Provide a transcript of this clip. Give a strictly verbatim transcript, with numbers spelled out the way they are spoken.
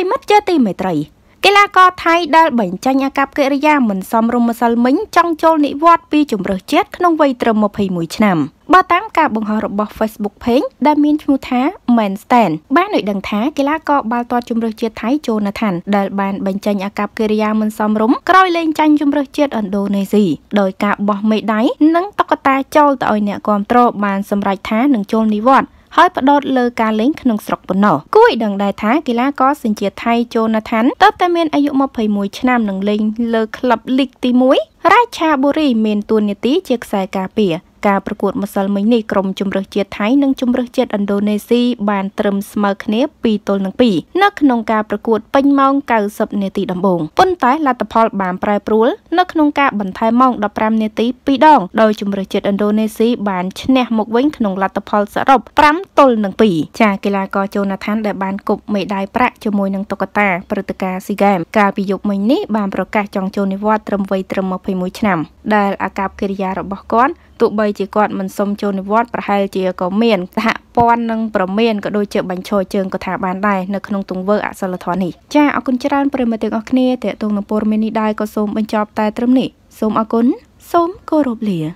gây mất chơi tìm mệt rầy. Cái là có thay đa bệnh tranh ác cặp kệ ra mình xong rung mà sẵn mình trong chôn nị vọt vì chúng rớt chết không vây trầm một hình mùi chạm. Bà tám cả bằng họ rộng bọc Facebook page đã miễn chú thá màn stand. Bà nội đằng thá cái lá có bà toa chung rớt chết thái chôn nạ thẳng đà bàn bệnh tranh ác cặp kệ ra mình xong rung rồi lên tranh chung rớt chết ẩn đồ này gì. Đôi cả bọc mấy đáy nâng tóc ta chôn tại nẹ quàm trô bàn xâm rạch thá nâng chôn nị vọt. Hãy bắt đầu lơ cá lính nâng sọc bẩn nổ. Cuối đằng đại thá kỳ lá có xin chia thay cho nà thán. Tớp ta miên ai dụng mập hầy mùi chạm nâng linh lơ lập lịch tí mũi. Rai cha bố rì miên tuôn nhật tí chiếc xài cà pìa. Cà bà cuộn mà sơ mình nì crom chung rực chia thái nâng chung rực chia Indonesia bàn trầm smer khnếp bì tôn nâng bì. Nâng nông cà bà cuộn bênh mong cao sập nê tì đầm bồn. Vân tái là tập hồn bàn prai prul. Nâng nông cà bần thái mong đập ram nê tí bì đong. Đôi chung rực chia Indonesia bàn chne một vĩnh nông là tập hồn sở rộp pram tôn nâng bì. Chà kì là có châu nà than đại bàn cục mẹ đai prạ cho môi nâng tộc ta bà tự ca si gàm. Cà bì dục mình nì bàn bà cà chong châu nì vò trầm vây trầm mập h tụ bây chỉ còn mình xông chôn đi vót và hai chìa có miền hạ pon nâng bờ miền có đôi chợ bánh trôi trường có thả bán đài nơi không tung vỡ ạ sao là thoát nỉ cha ở con chăn bờ miền tiếng ở kia để tung nông bờ miền đi đài có xôm bên chọc tai trâm nỉ xôm ở con xôm cô rộp lìa.